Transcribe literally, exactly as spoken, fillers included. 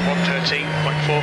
one thirteen point four.